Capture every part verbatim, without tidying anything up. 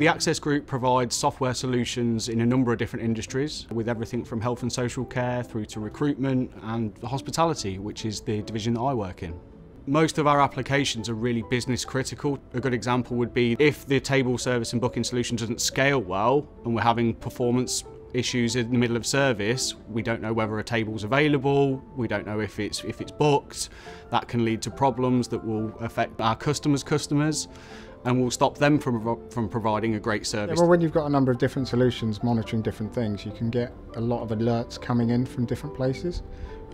The Access Group provides software solutions in a number of different industries, with everything from health and social care through to recruitment and hospitality, which is the division that I work in. Most of our applications are really business critical. A good example would be if the table service and booking solution doesn't scale well and we're having performance issues in the middle of service, we don't know whether a table's available, we don't know if it's if it's booked. That can lead to problems that will affect our customers' customers and will stop them from, from providing a great service. Yeah, well, when you've got a number of different solutions monitoring different things, you can get a lot of alerts coming in from different places,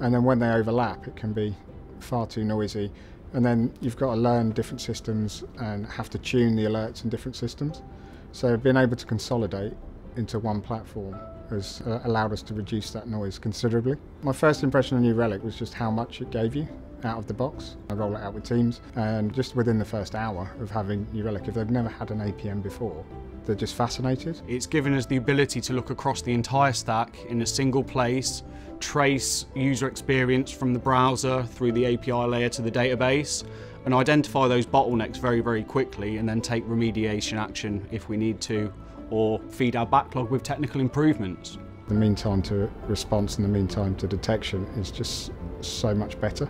and then when they overlap it can be far too noisy, and then you've got to learn different systems and have to tune the alerts in different systems. So being able to consolidate into one platform has uh, allowed us to reduce that noise considerably. My first impression of New Relic was just how much it gave you out of the box. I roll it out with teams, and just within the first hour of having New Relic, if they've never had an A P M before, they're just fascinated. It's given us the ability to look across the entire stack in a single place, trace user experience from the browser through the A P I layer to the database, and identify those bottlenecks very, very quickly, and then take remediation action if we need to, or feed our backlog with technical improvements. The mean time to response and the mean time to detection is just so much better.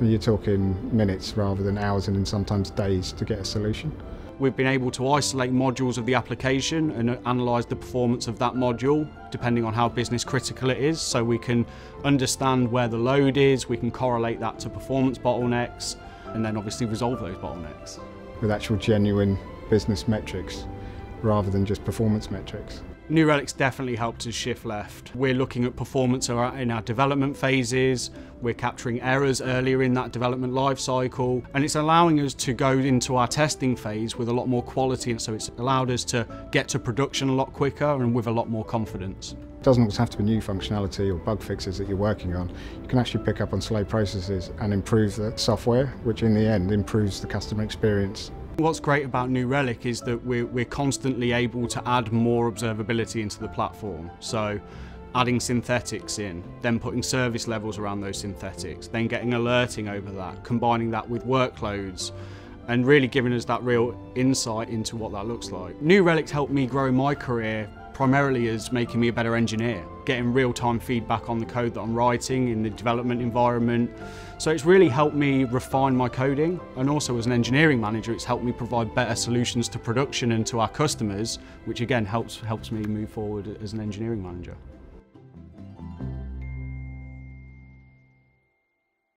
And you're talking minutes rather than hours and sometimes days to get a solution. We've been able to isolate modules of the application and analyse the performance of that module depending on how business critical it is, so we can understand where the load is, we can correlate that to performance bottlenecks, and then obviously resolve those bottlenecks. With actual genuine business metrics rather than just performance metrics. New Relic's definitely helped us shift left. We're looking at performance in our development phases, we're capturing errors earlier in that development life cycle, and it's allowing us to go into our testing phase with a lot more quality, and so it's allowed us to get to production a lot quicker and with a lot more confidence. It doesn't always have to be new functionality or bug fixes that you're working on. You can actually pick up on slow processes and improve the software, which in the end improves the customer experience. What's great about New Relic is that we're, we're constantly able to add more observability into the platform. So adding synthetics in, then putting service levels around those synthetics, then getting alerting over that, combining that with workloads, and really giving us that real insight into what that looks like. New Relic's helped me grow my career primarily as making me a better engineer, getting real-time feedback on the code that I'm writing in the development environment. So it's really helped me refine my coding, and also as an engineering manager it's helped me provide better solutions to production and to our customers, which again helps, helps me move forward as an engineering manager.